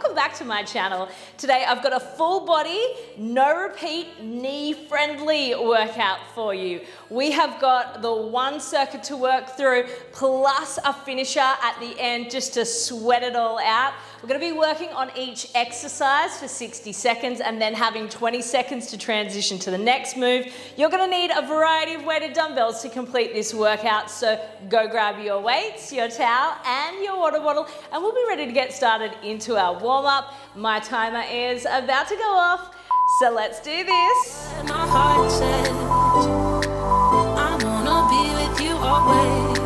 welcome back to my channel. Today I've got a full body, no repeat, knee friendly workout for you. We have got the one circuit to work through plus a finisher at the end just to sweat it all out. We're going to be working on each exercise for 60 seconds and then having 20 seconds to transition to the next move. You're going to need a variety of weighted dumbbells to complete this workout, so go grab your weights, your towel and your water bottle, and we'll be ready to get started into our warm-up. My timer is about to go off, so let's do this. My heart says, I wanna be with you always,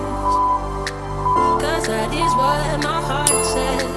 'cause that is what my heart says.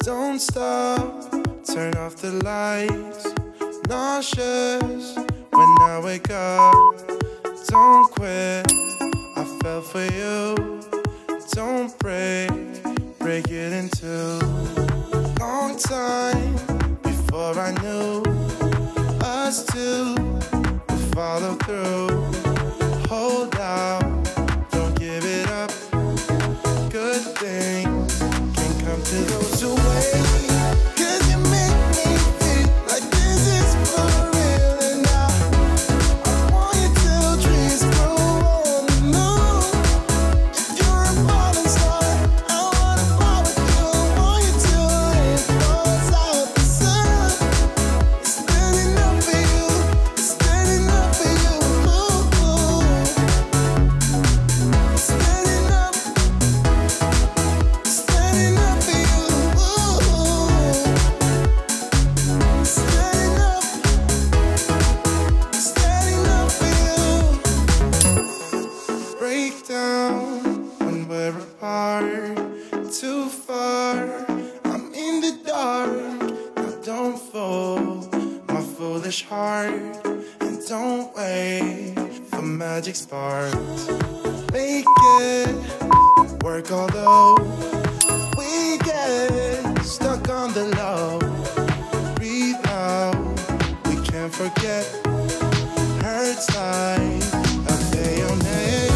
Don't stop, turn off the lights. Nauseous when I wake up. Don't quit, I fell for you. Don't break it in two. Long time before I knew us two would follow through. Hold out, don't give it up. Good things can come to those who wait. Too far, I'm in the dark. Now don't fool my foolish heart, and don't wait for magic sparks. Make it work, although we get stuck on the low. Breathe out, we can't forget. Hurts like a bayonet.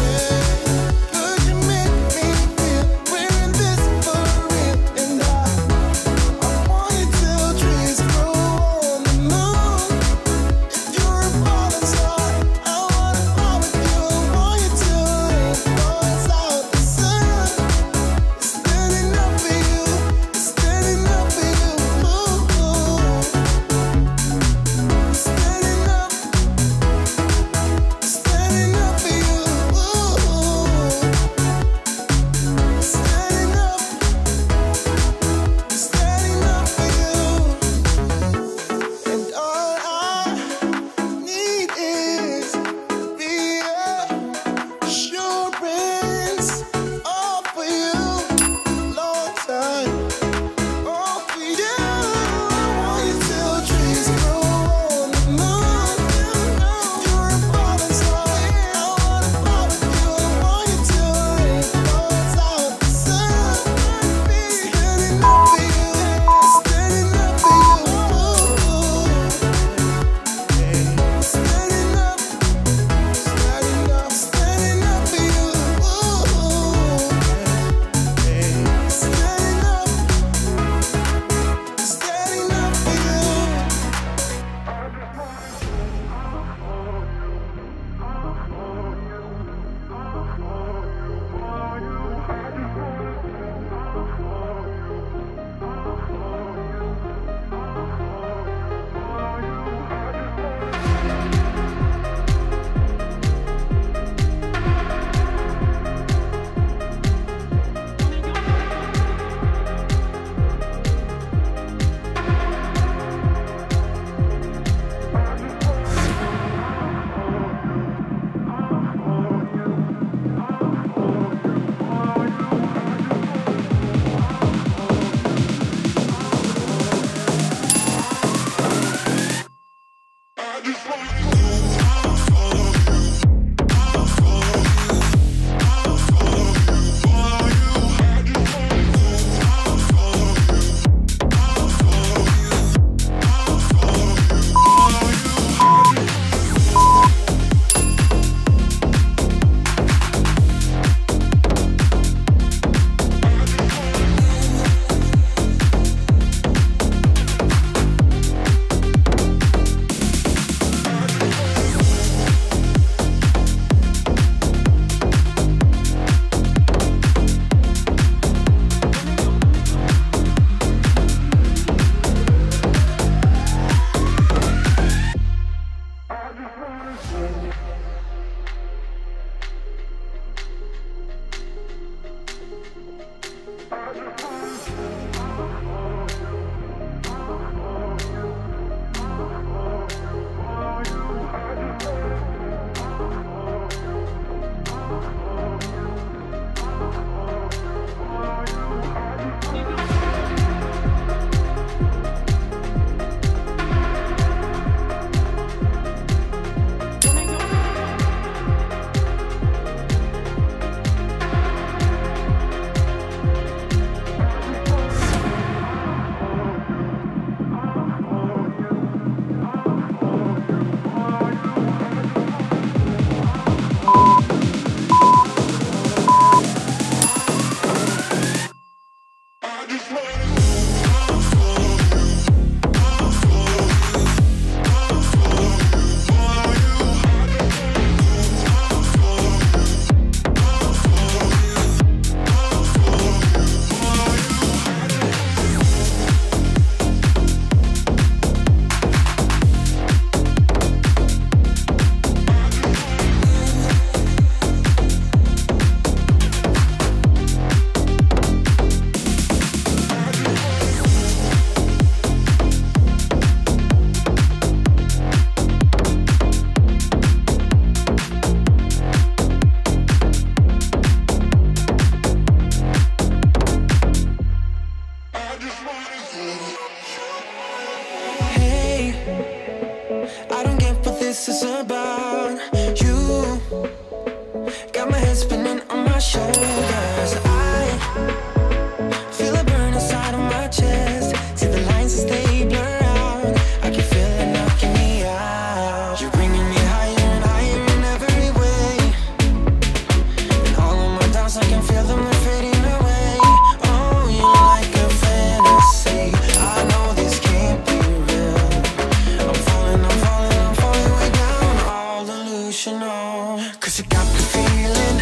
emotional, 'cause it got me feeling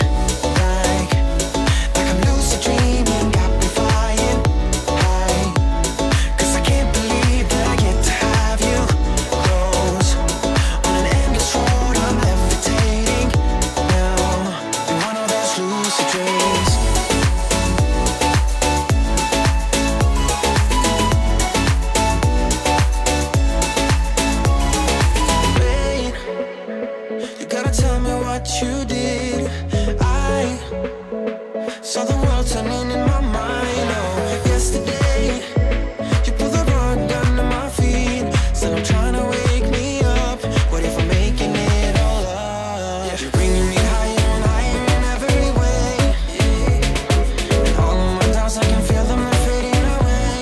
like I'm lucid dreaming, got me flying high, 'cause I can't believe that I get to have you close. On an endless road I'm levitating now, in one of those lucid dreams. Tell me what you did. I saw the world turning in my mind. Oh, yesterday you pulled the rug down to my feet. Said I'm trying to wake me up. What if I'm making it all up? Yeah. You're bringing me higher and higher in every way. Yeah. And all of my doubts, I can feel them fading away.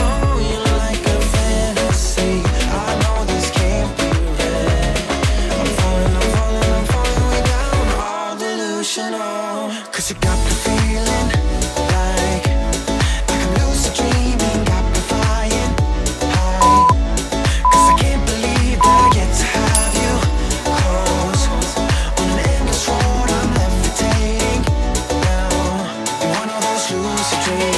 Oh, you're like a fantasy. I know this can't be real. I'm falling away. Emotional, 'cause it got me feeling like I'm lucid dreaming, got me flying high, 'cause I can't believe that I get to have you close. On an endless road I'm levitating now, in one of those lucid dreams.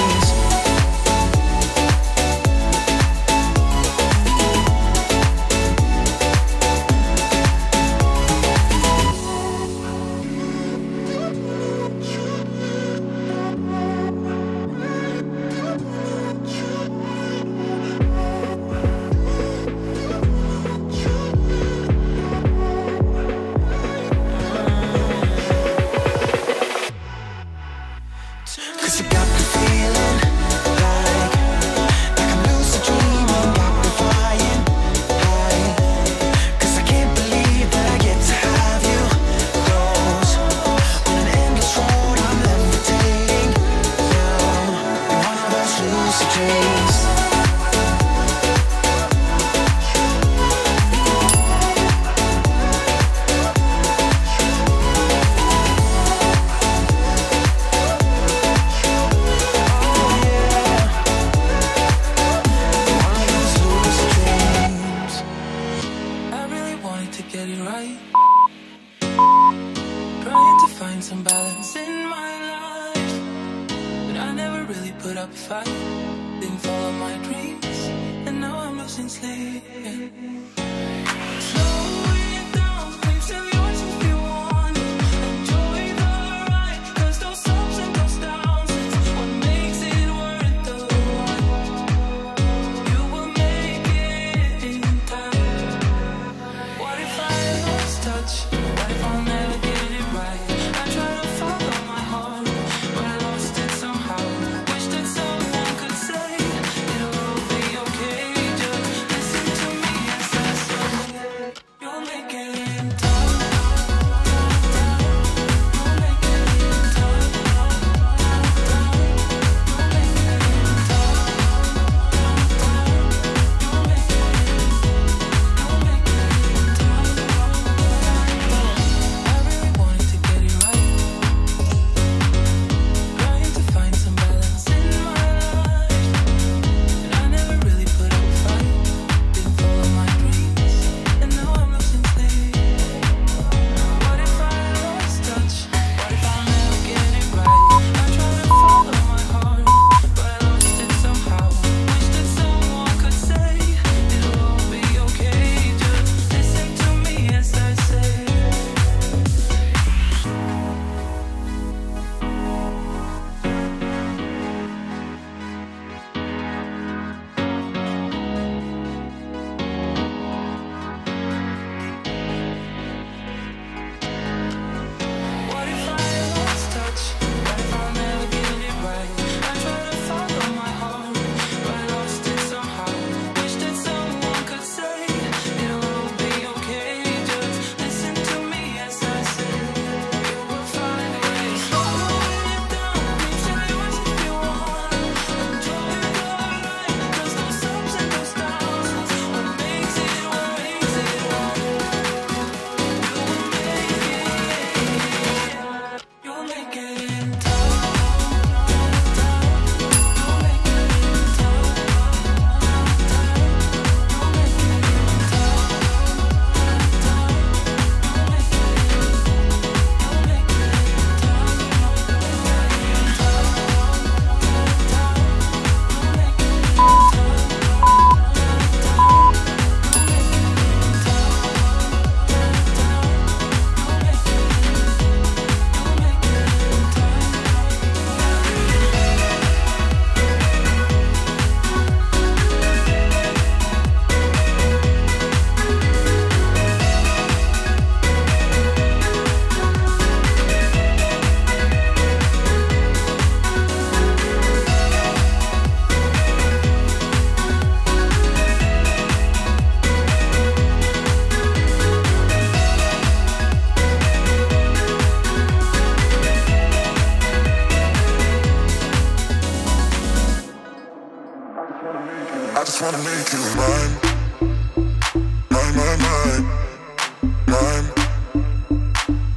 Find some balance in my life, but I never really put up a fight. Didn't follow my dreams, and now I'm losing sleep. wanna make you mine.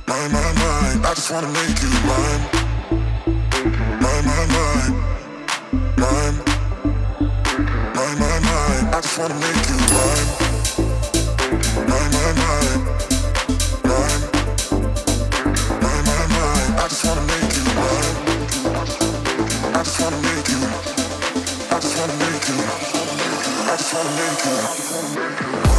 Mine. I just wanna make you mine. Mine. I just wanna make you mine. Mine. I just wanna make you mine. I just wanna make you. I just wanna make you. I just wanna make you. I just wanna make you. I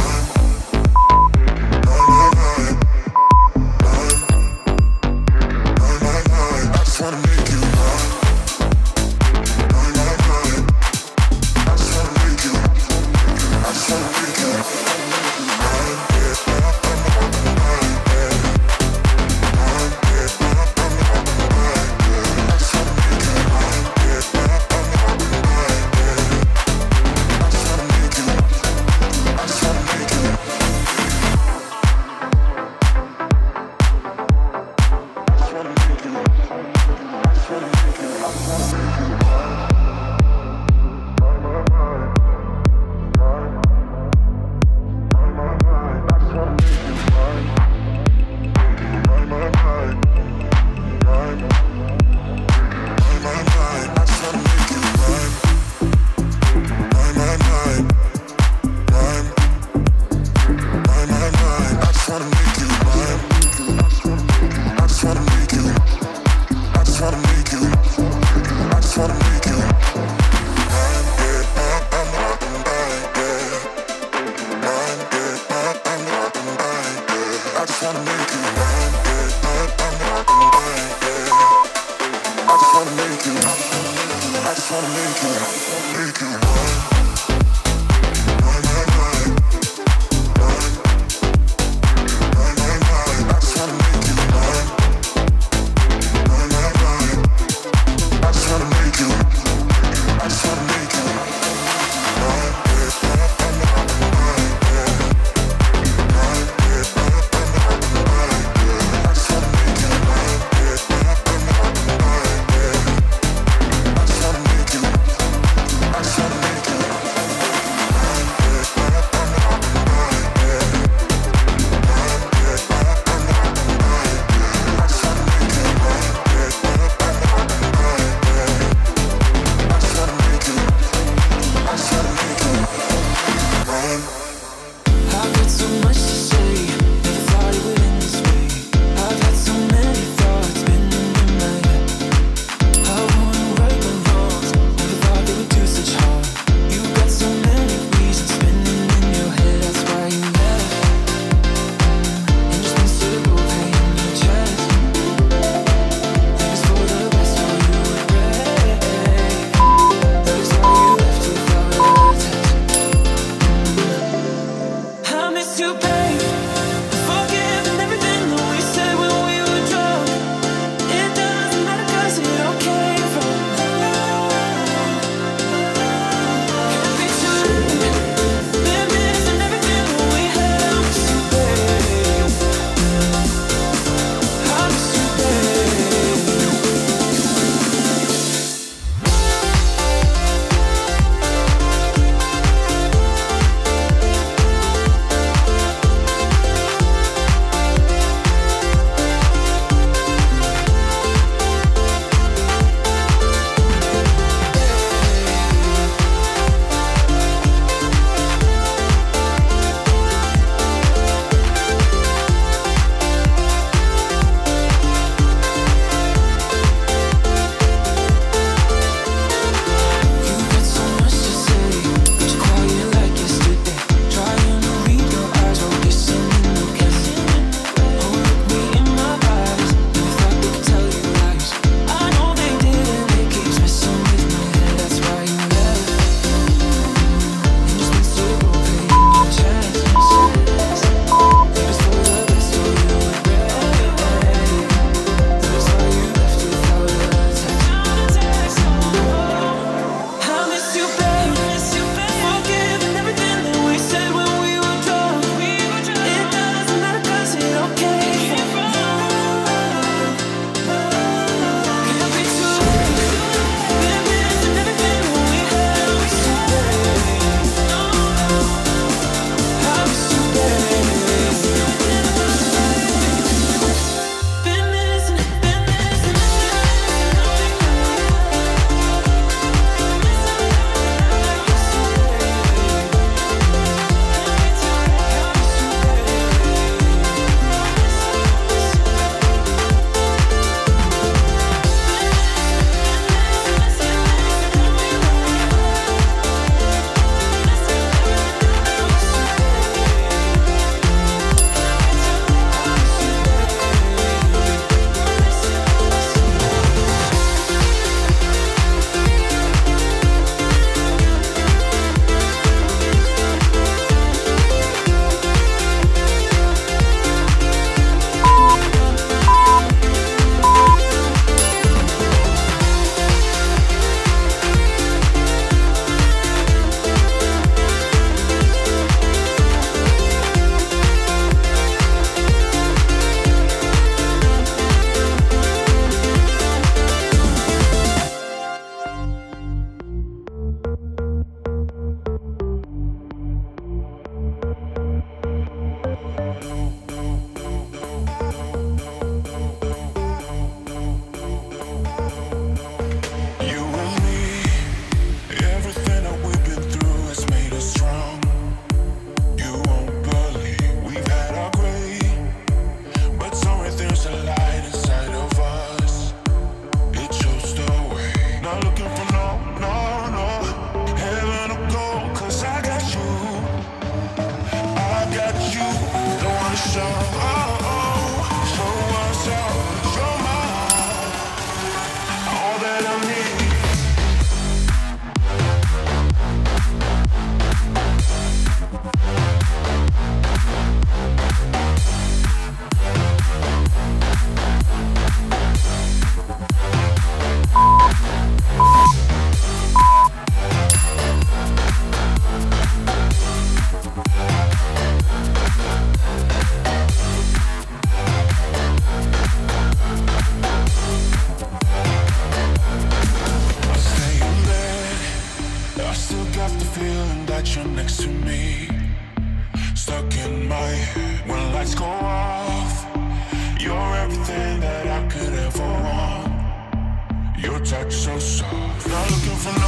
touch so soft. Not looking for no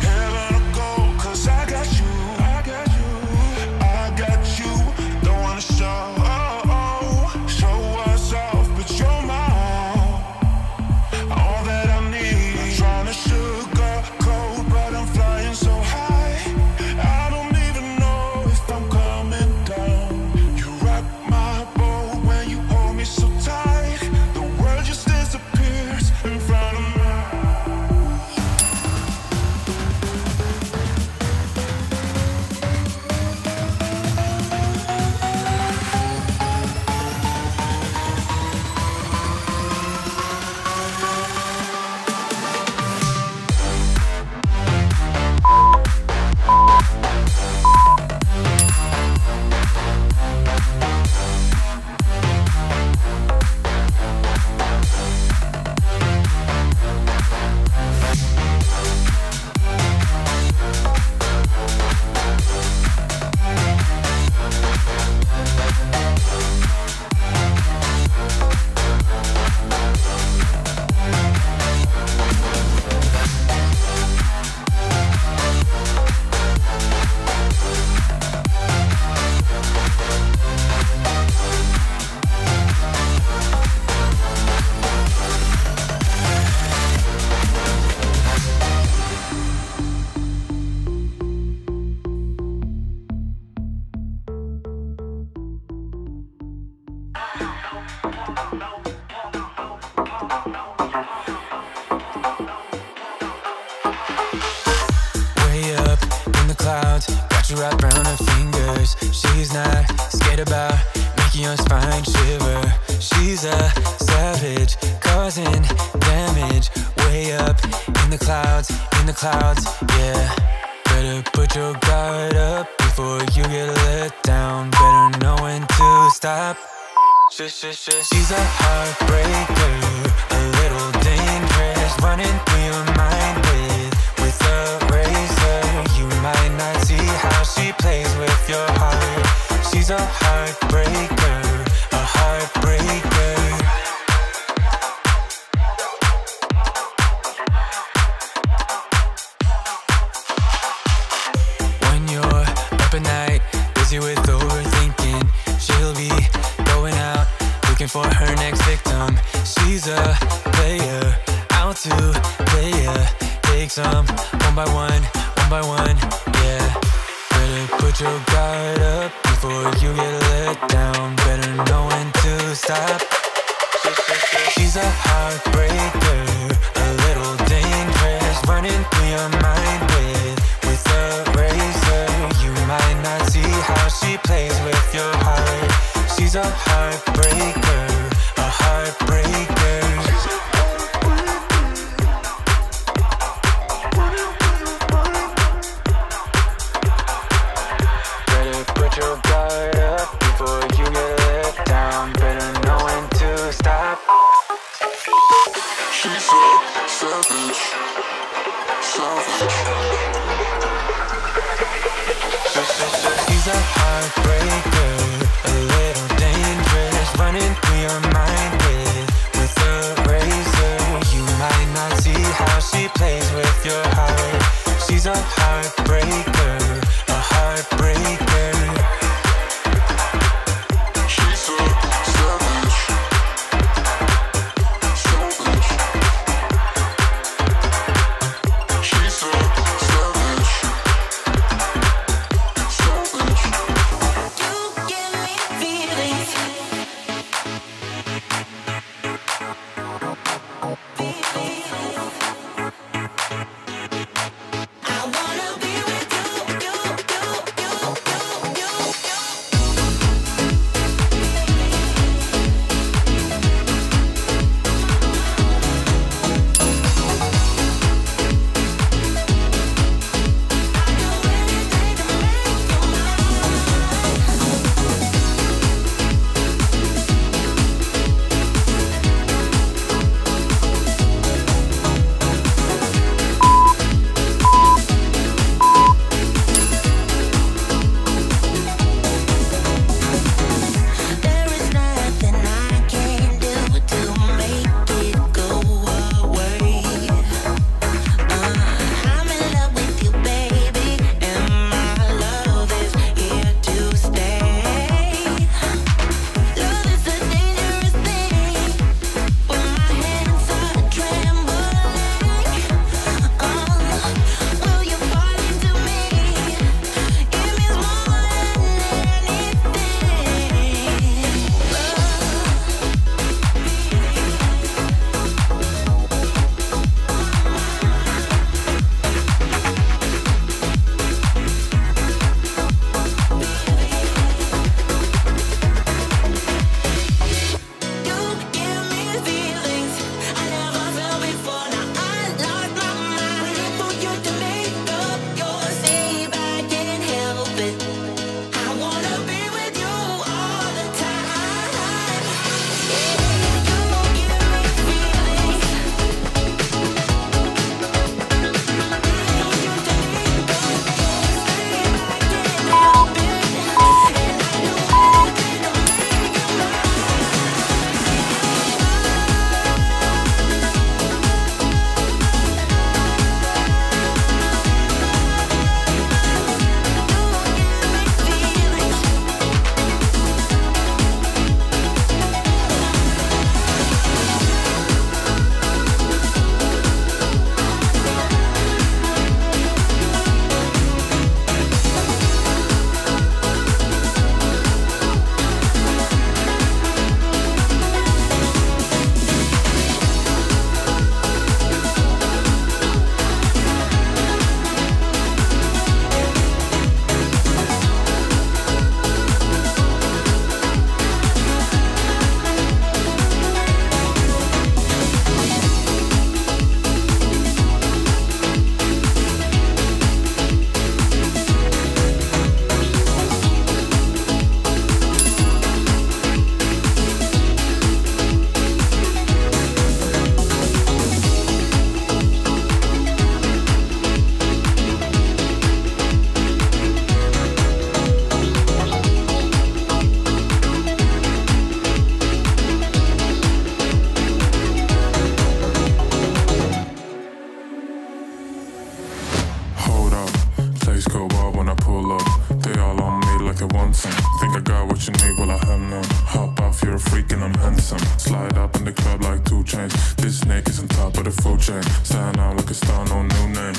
hell on a go, cause I got you, don't wanna show, show us off, but you're my all that I need. Not trying to sugarcoat, but I'm flying so high, I don't even know if I'm coming down. You rock my boat when you hold me so tight, the world just disappears in front of me. Got your right brown her fingers. She's not scared about making your spine shiver. She's a savage, causing damage. Way up in the clouds, yeah. Better put your guard up before you get let down. Better know when to stop. She's a heartbreaker, a little dangerous, running through your mind with a razor. You might not see how she plays with your heart. She's a heartbreaker, a heartbreaker. When you're up at night, busy with overthinking, she'll be going out, looking for her next victim. She's a player, out to play ya. Take some, one by one, yeah. Better put your guard up before you get let down. Better know when to stop. She's a heartbreaker, a little dangerous, running through your mind with a razor. You might not see how she plays with your heart. She's a heartbreaker, a heartbreaker. She's a heartbreaker, a little dangerous, running through your mind with a razor. You might not see how she plays with your heart. She's a heartbreaker, a heartbreaker. She's a savage, She's a savage. freak and I'm handsome. Slide up in the club like 2 Chainz. This snake is on top of the food chain. Sign out like a star, no new name.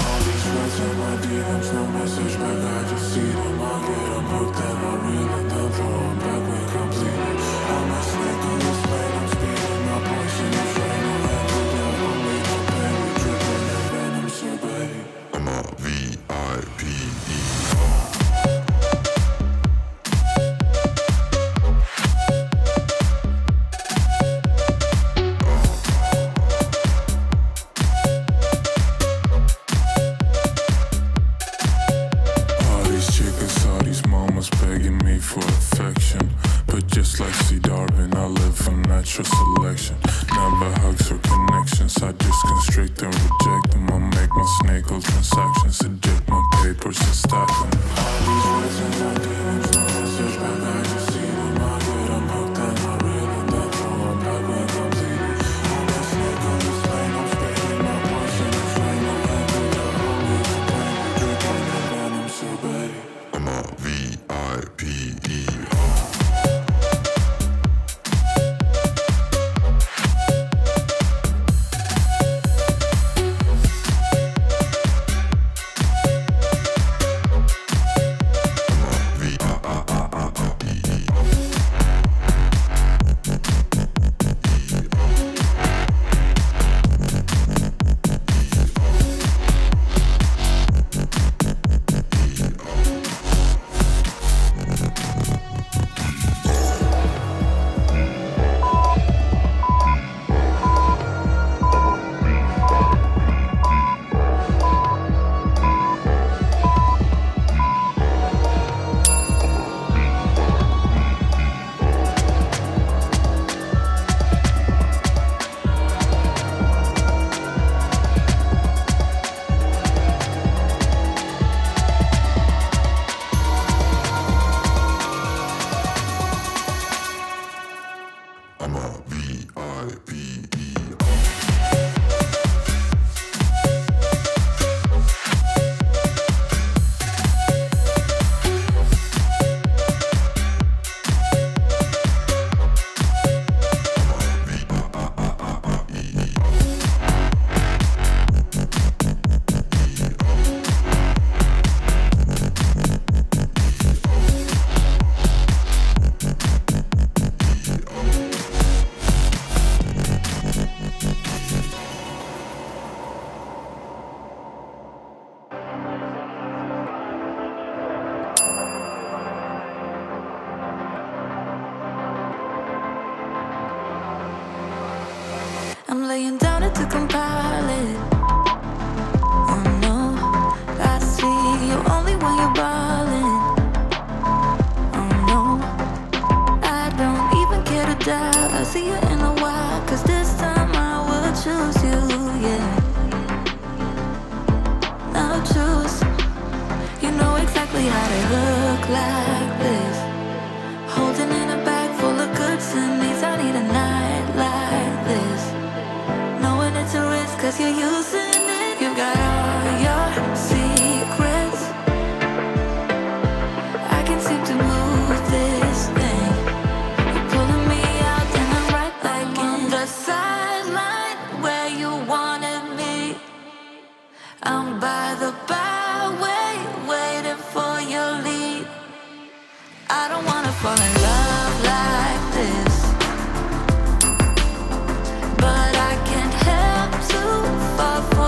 All these words in my DMs, no message back. I just see them, I get them hooked and I reel it down, throw them back, we complete it. I'm a snake on this plane, I'm speeding my poison, I'm trying to land it down. Don't make no pain, we dripping in venom, so baby I'm a VIP. Laying down at the compile. Oh no, I see you only when you're ballin'. Oh no, I don't even care to die. I see you in a while, 'cause this time I will choose you, yeah. I'll choose. You know exactly how to look like this. Holding in a bag full of goods and needs, I need a night like this. It's a risk 'cause you're using it. You've got all your secrets. I can't seem to move this thing. You're pulling me out and I'm right back in the sideline where you wanted me. I'm by the byway waiting for your lead. I don't wanna fall in love like this, but I can't help to fall for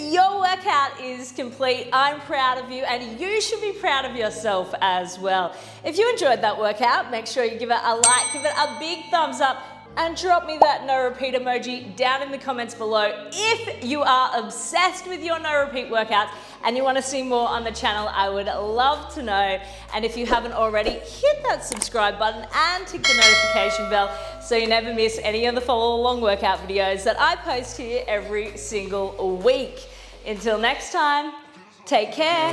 your workout is complete. I'm proud of you, and you should be proud of yourself as well. If you enjoyed that workout, make sure you give it a like, give it a big thumbs up, and drop me that no repeat emoji down in the comments below. If you are obsessed with your no repeat workouts and you want to see more on the channel, I would love to know. And if you haven't already, hit that subscribe button and tick the notification bell so you never miss any of the follow along workout videos that I post here every single week. Until next time, take care.